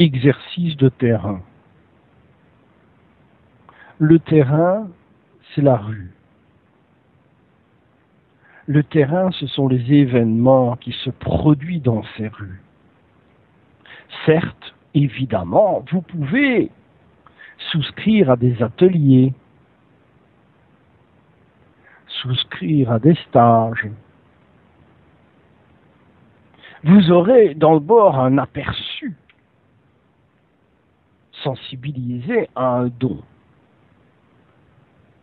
Exercice de terrain. Le terrain, c'est la rue. Le terrain, ce sont les événements qui se produisent dans ces rues. Certes, évidemment, vous pouvez souscrire à des ateliers, souscrire à des stages. Vous aurez dans le bord un aperçu, sensibilisé à un don,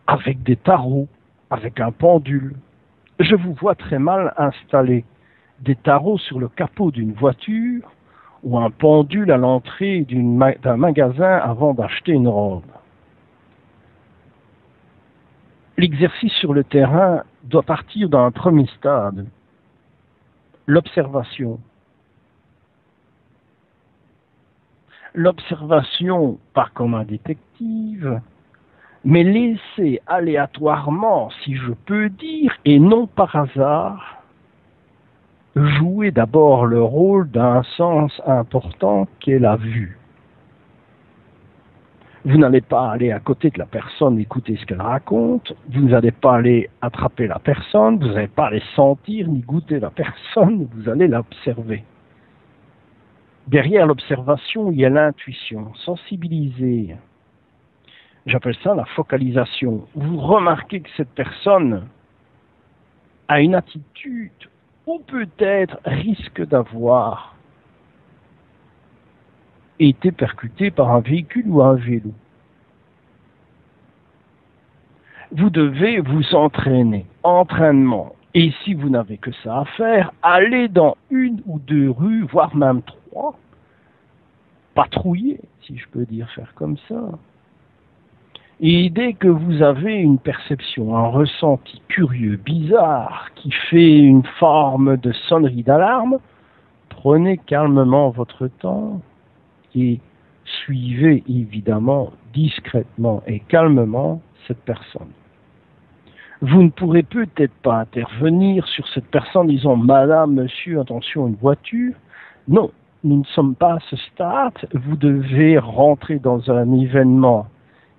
avec des tarots, avec un pendule. Je vous vois très mal installer des tarots sur le capot d'une voiture ou un pendule à l'entrée d'un magasin avant d'acheter une robe. L'exercice sur le terrain doit partir d'un premier stade, l'observation. L'observation, pas comme un détective, mais laissée aléatoirement, si je peux dire, et non par hasard, jouer d'abord le rôle d'un sens important qu'est la vue. Vous n'allez pas aller à côté de la personne écouter ce qu'elle raconte, vous n'allez pas aller attraper la personne, vous n'allez pas aller sentir ni goûter la personne, vous allez l'observer. Derrière l'observation, il y a l'intuition, sensibiliser. J'appelle ça la focalisation. Vous remarquez que cette personne a une attitude ou peut-être risque d'avoir été percutée par un véhicule ou un vélo. Vous devez vous entraîner, entraînement. Et si vous n'avez que ça à faire, allez dans une ou deux rues, voire même 3, patrouiller, si je peux dire, faire comme ça. Et dès que vous avez une perception, un ressenti curieux, bizarre, qui fait une forme de sonnerie d'alarme, prenez calmement votre temps et suivez évidemment discrètement et calmement cette personne. Vous ne pourrez peut-être pas intervenir sur cette personne en disant « Madame, monsieur, attention, une voiture ». Non, nous ne sommes pas à ce stade, vous devez rentrer dans un événement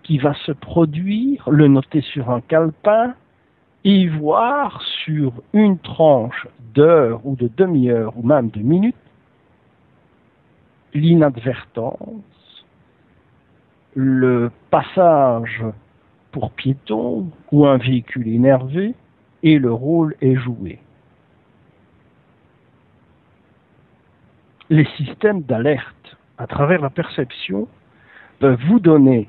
qui va se produire, le noter sur un calepin, et voir sur une tranche d'heure ou de demi-heure ou même de minutes, l'inadvertance, le passage pour piéton ou un véhicule énervé, et le rôle est joué. Les systèmes d'alerte, à travers la perception, peuvent vous donner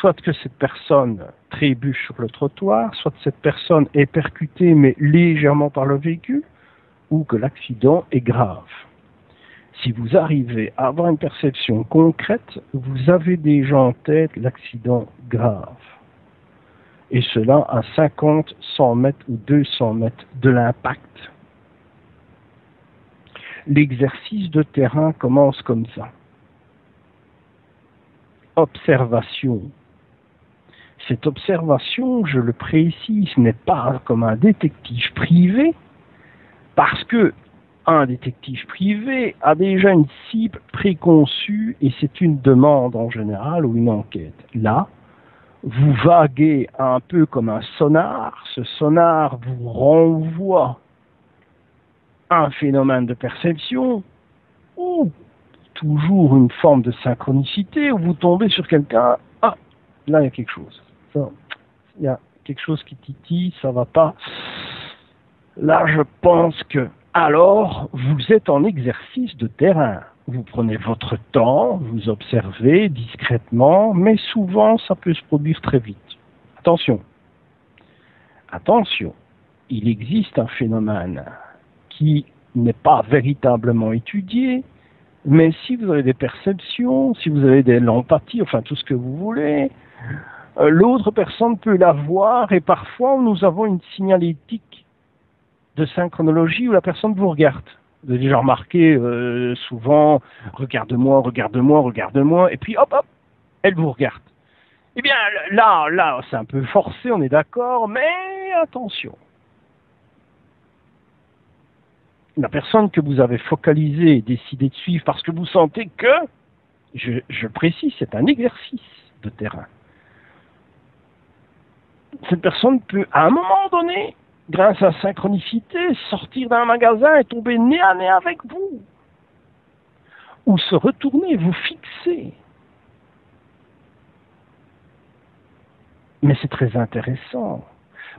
soit que cette personne trébuche sur le trottoir, soit que cette personne est percutée mais légèrement par le véhicule, ou que l'accident est grave. Si vous arrivez à avoir une perception concrète, vous avez déjà en tête l'accident grave. Et cela à 50, 100 mètres ou 200 mètres de l'impact. L'exercice de terrain commence comme ça. Observation. Cette observation, je le précise, n'est pas comme un détective privé, parce que un détective privé a déjà une cible préconçue et c'est une demande en général ou une enquête. Là, vous vaguez un peu comme un sonar, ce sonar vous renvoie un phénomène de perception ou toujours une forme de synchronicité où vous tombez sur quelqu'un, ah, là il y a quelque chose, il y a quelque chose qui titille, ça va pas, là je pense que, alors vous êtes en exercice de terrain, vous prenez votre temps, vous observez discrètement, mais souvent ça peut se produire très vite. Attention, attention, il existe un phénomène qui n'est pas véritablement étudié, mais si vous avez des perceptions, si vous avez de l'empathie, enfin tout ce que vous voulez, l'autre personne peut la voir et parfois nous avons une signalétique de synchronologie où la personne vous regarde. Vous avez déjà remarqué souvent, regarde-moi, regarde-moi, regarde-moi, et puis hop, hop, elle vous regarde. Eh bien là, c'est un peu forcé, on est d'accord, mais attention. la personne que vous avez focalisée et décidé de suivre parce que vous sentez que, je précise, c'est un exercice de terrain. Cette personne peut, à un moment donné, grâce à synchronicité, sortir d'un magasin et tomber nez à nez avec vous. Ou se retourner, vous fixer. Mais c'est très intéressant.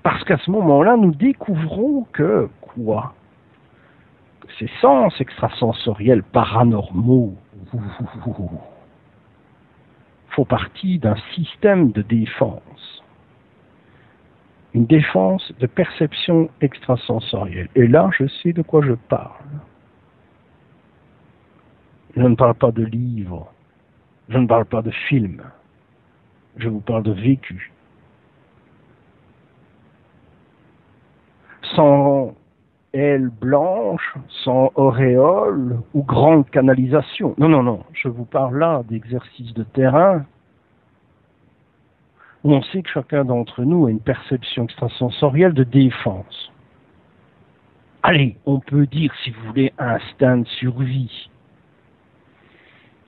Parce qu'à ce moment-là, nous découvrons que quoi? Que ces sens extrasensoriels paranormaux font partie d'un système de défense. Une défense de perception extrasensorielle. Et là, je sais de quoi je parle. Je ne parle pas de livres, je ne parle pas de films, je vous parle de vécu. Sans aile blanche, sans auréole ou grande canalisation. Non, non, non, je vous parle là d'exercices de terrain où on sait que chacun d'entre nous a une perception extrasensorielle de défense. Allez, on peut dire, si vous voulez, instinct de survie.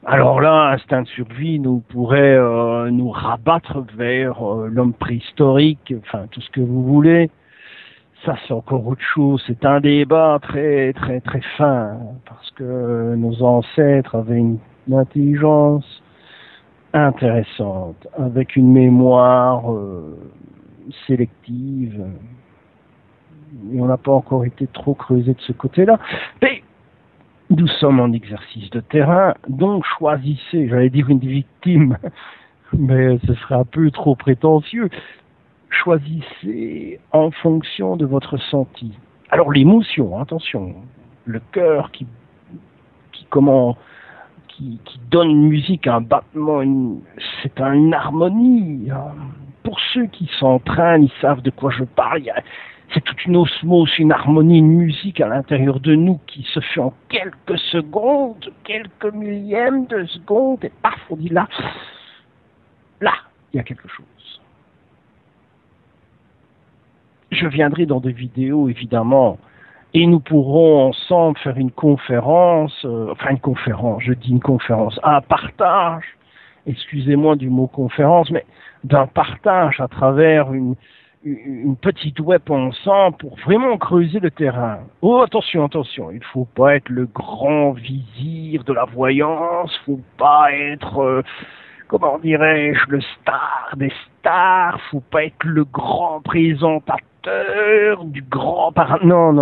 Alors là, instinct de survie nous pourrait nous rabattre vers l'homme préhistorique, enfin tout ce que vous voulez. Ça, c'est encore autre chose. C'est un débat très, très, très fin, hein, parce que nos ancêtres avaient une intelligence intéressante, avec une mémoire sélective. Et on n'a pas encore été trop creusé de ce côté-là. Mais nous sommes en exercice de terrain, donc choisissez, j'allais dire une victime, mais ce serait un peu trop prétentieux. Choisissez en fonction de votre ressenti. Alors l'émotion, attention, le cœur qui donne une musique, un battement, c'est une harmonie. Pour ceux qui s'entraînent, ils savent de quoi je parle. C'est toute une osmose, une harmonie, une musique à l'intérieur de nous qui se fait en quelques secondes, quelques millièmes de secondes, et paf, on dit là, là, il y a quelque chose. Je viendrai dans des vidéos, évidemment, et nous pourrons ensemble faire une conférence, un partage, excusez-moi du mot conférence, mais d'un partage à travers une petite web ensemble pour vraiment creuser le terrain. Oh, attention, attention, il ne faut pas être le grand vizir de la voyance, il ne faut pas être... comment dirais-je, le star des stars, faut pas être le grand présentateur du grand... Non.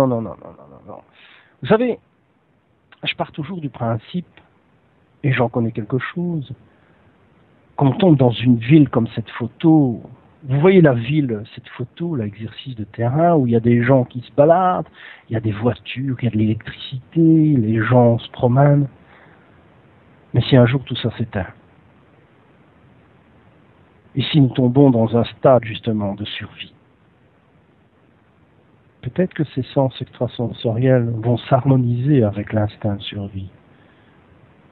Vous savez, je pars toujours du principe, et j'en connais quelque chose, quand on tombe dans une ville comme cette photo, vous voyez la ville, cette photo, l'exercice de terrain, où il y a des gens qui se baladent, il y a des voitures, il y a de l'électricité, les gens se promènent, mais si un jour tout ça s'éteint, et si nous tombons dans un stade, justement, de survie, peut-être que ces sens extrasensoriels vont s'harmoniser avec l'instinct de survie.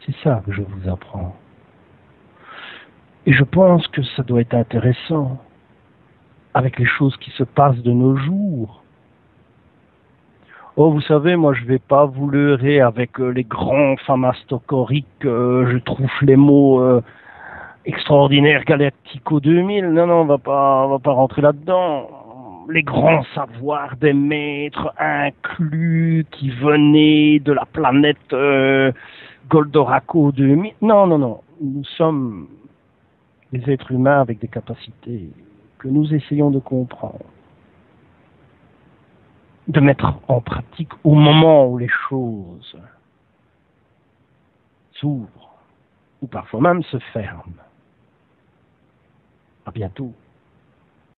C'est ça que je vous apprends. Et je pense que ça doit être intéressant, avec les choses qui se passent de nos jours. Oh, vous savez, moi, je vais pas vous leurrer avec les grands pharmacocoriques, je trouve les mots... extraordinaire Galactico 2000, non, on va pas rentrer là-dedans. Les grands savoirs des maîtres inclus qui venaient de la planète Goldoraco 2000, non, nous sommes des êtres humains avec des capacités que nous essayons de comprendre, de mettre en pratique au moment où les choses s'ouvrent, ou parfois même se ferment. À bientôt.